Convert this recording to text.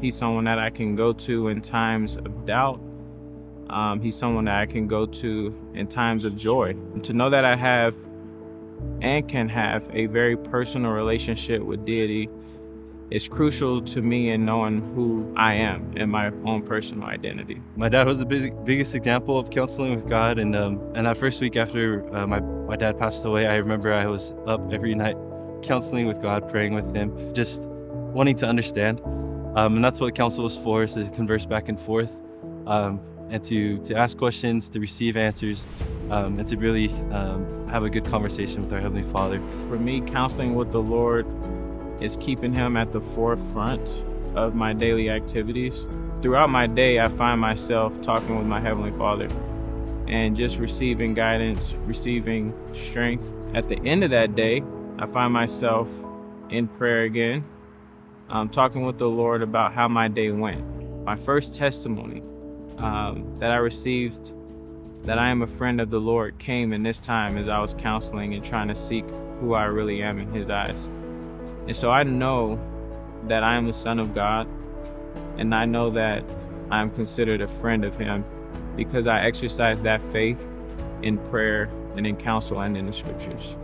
He's someone that I can go to in times of doubt. He's someone that I can go to in times of joy. And to know that I have and can have a very personal relationship with deity is crucial to me in knowing who I am and my own personal identity. My dad was the biggest example of counseling with God. And that first week after my dad passed away, I remember I was up every night counseling with God, praying with him, just wanting to understand. And that's what counsel was for, is to converse back and forth, and to ask questions, to receive answers, and to really have a good conversation with our Heavenly Father. For me, counseling with the Lord is keeping Him at the forefront of my daily activities. Throughout my day, I find myself talking with my Heavenly Father and just receiving guidance, receiving strength. At the end of that day, I find myself in prayer again, talking with the Lord about how my day went. My first testimony that I received that I am a friend of the Lord came in this time as I was counseling and trying to seek who I really am in His eyes. And so I know that I am the Son of God, and I know that I am considered a friend of Him because I exercise that faith in prayer and in counsel and in the scriptures.